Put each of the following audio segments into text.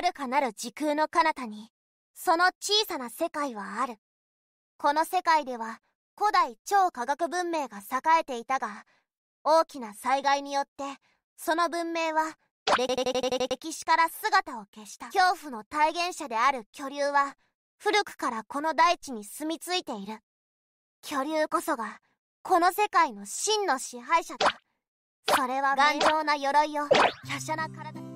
遥かなる時空の彼方に、その小さな世界はある。この世界では古代超科学文明が栄えていたが、大きな災害によって、その文明は、歴史から姿を消した。恐怖の体現者である巨竜は、古くからこの大地に住み着いている。巨竜こそが、この世界の真の支配者だ。それは頑丈な鎧を、華奢な体に。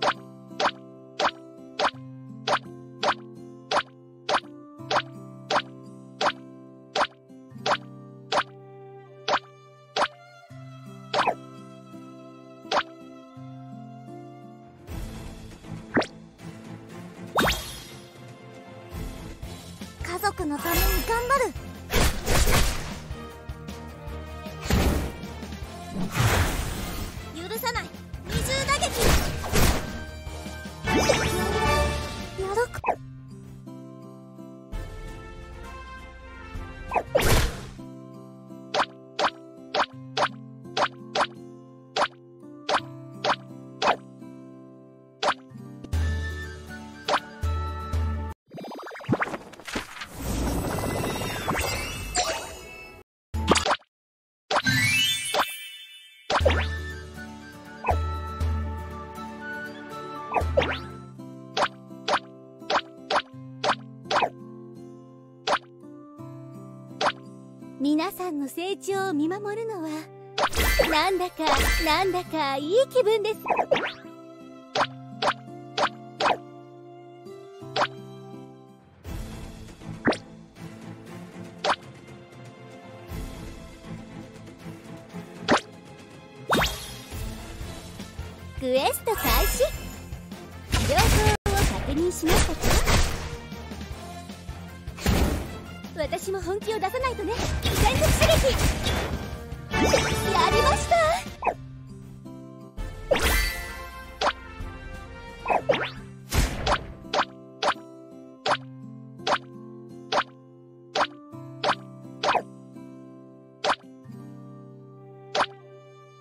家族のために頑張る。許さない二重打撃。やろく。皆さんの成長を見守るのはなんだかいい気分です。クエスト開始。情報を確認しましたか？私も本気を出さないとね。全力射撃やりました。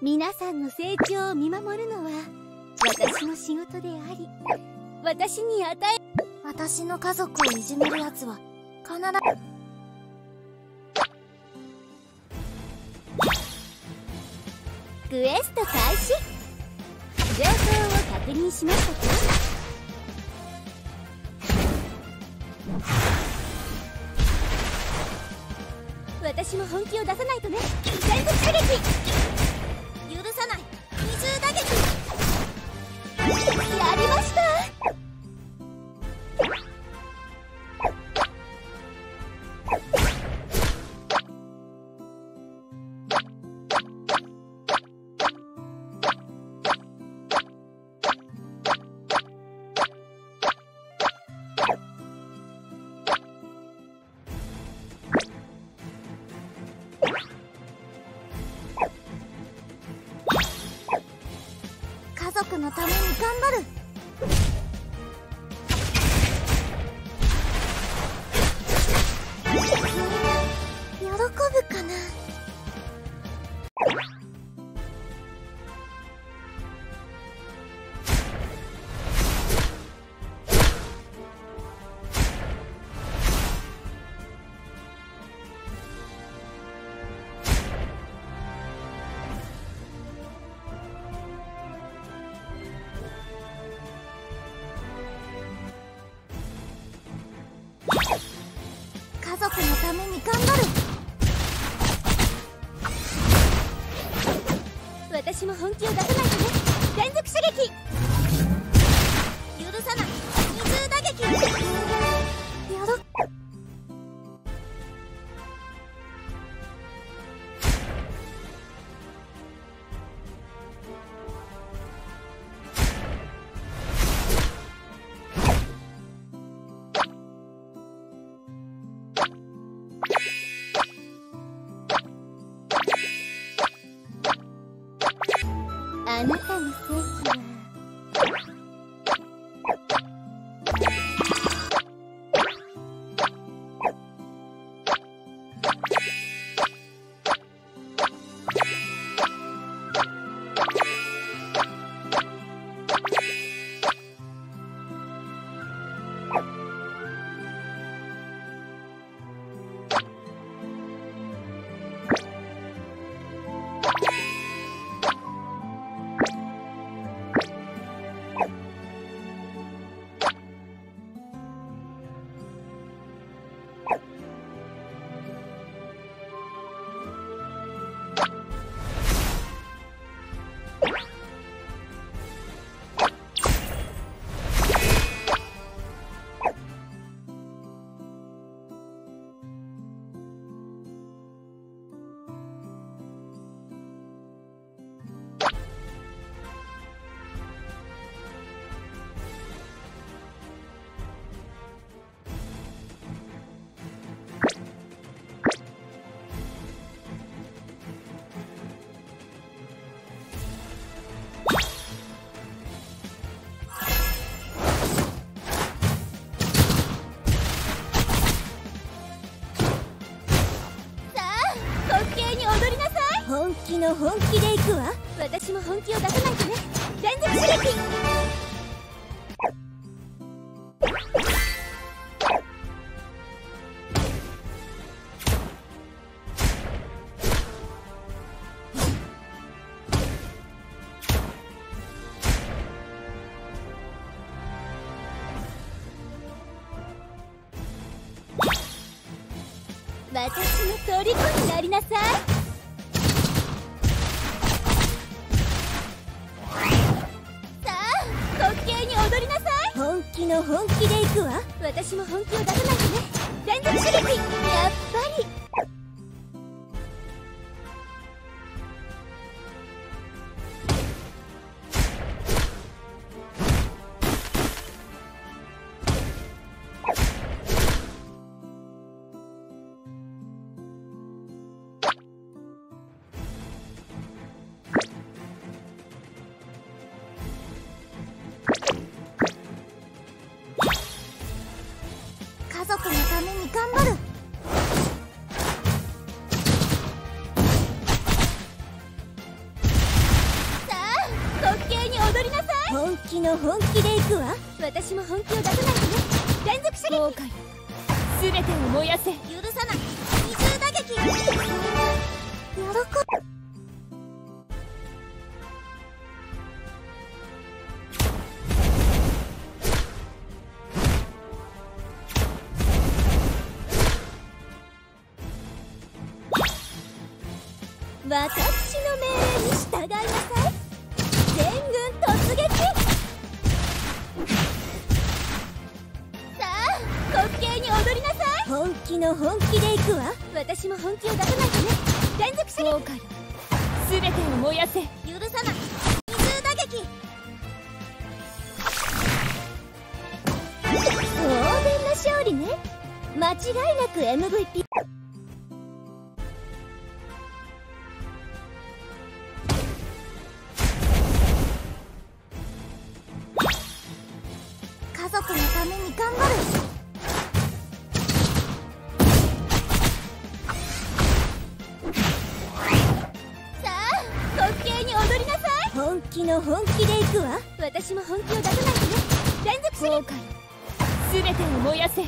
皆さんの成長を見守るのは私の仕事であり、私に与え、私の家族をいじめるやつは必ず。クエスト開始。情報を確認しましたか？私も本気を出さないとね。全力射撃。許さない二重打撃。やりました。家族のために頑張る。みんな喜ぶかな。家族のために頑張る。私も本気を出さないとね。連続射撃。許さない二重打撃。やろっ。あなたの正義はの本気でいくわ。私も本気を出さないとね。全然刺激。私の虜になりなさい。本気でいくわ。私も本気を出さないとね。全力刺激。やっぱり家族のために頑張る。さあ、滑稽に踊りなさい。本気の本気でいくわ。私も本気を出さないとね。連続射撃。後悔、すべてを燃やせ。許さない。二重打撃。喜ぶ。私の命令に従いなさい。全軍突撃。さあ、滑稽に踊りなさい。本気の本気でいくわ。私も本気を出さないとね。連続射撃。後悔、すべてを燃やせ。許さない。二重打撃。当然の勝利ね。間違いなく MVP。家族のために頑張る。さあ、滑稽に踊りなさい。本気の本気でいくわ。私も本気を出さないとね。連続射撃。すべてを燃やせ。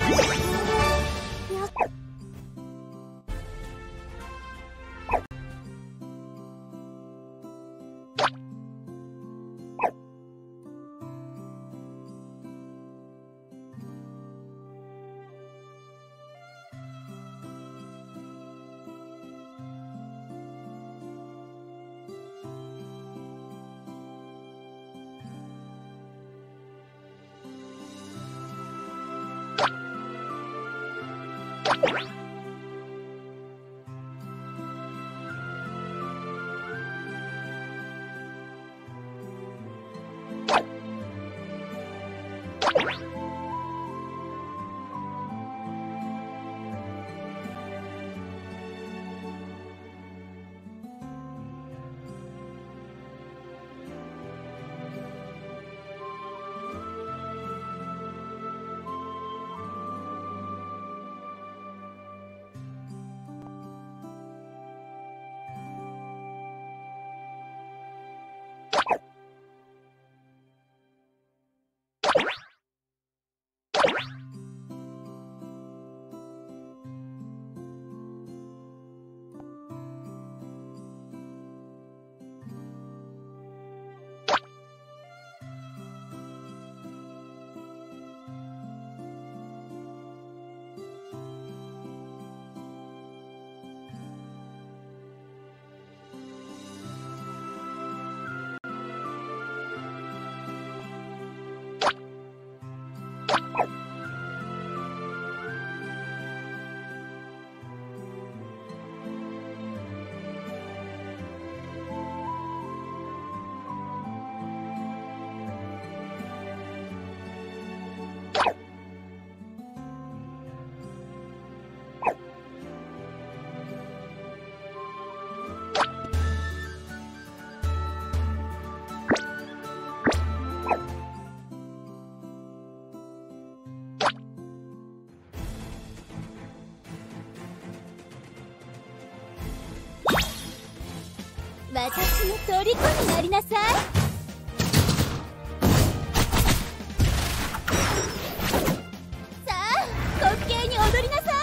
私の虜になりなさい。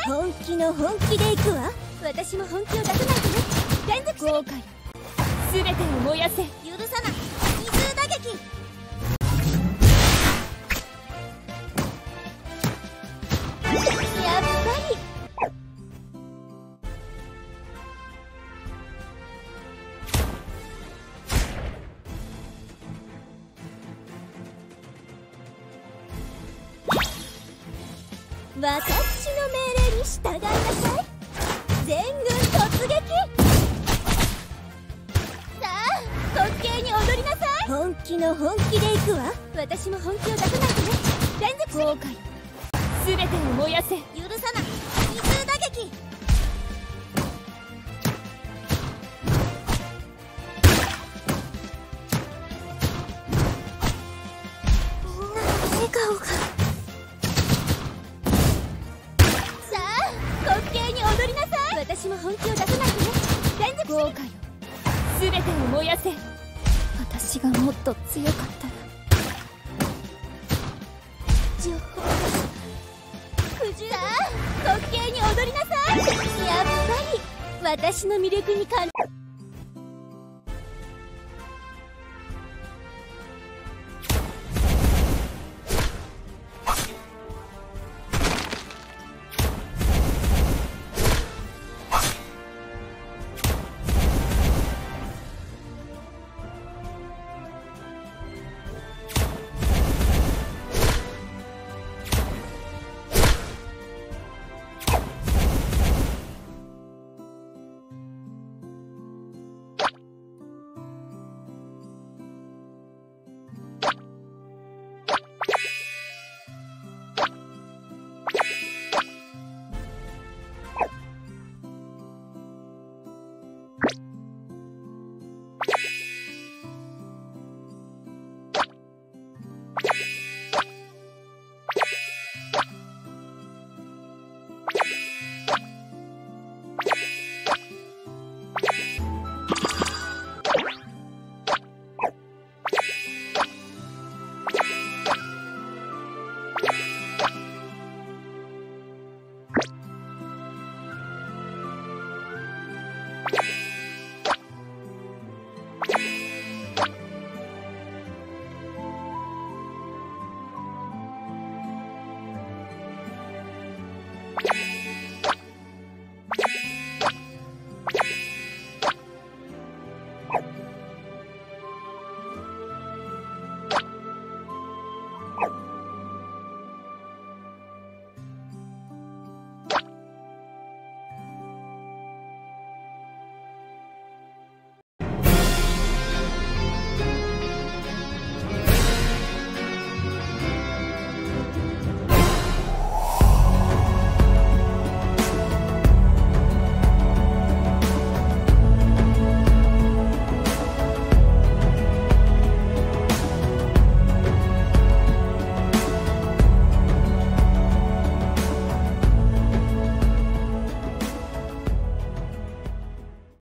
本気の本気でいくわ。私も本気を出さないとね。連続する。豪快。全てを燃やせ。許さない。二重打撃。やっぱり。私の命令。従いなさい。全軍突撃。さあ、滑稽に踊りなさい。本気の本気でいくわ。私も本気を出さないとね。連続する。後悔。全てを燃やせ。許さない。二重打撃。みんなの笑顔が。私も本気を出さないとね。連続する。豪華よ。全てを燃やせ。私がもっと強かったら。情報が苦渋だ。滑稽に踊りなさい。やっぱり私の魅力に感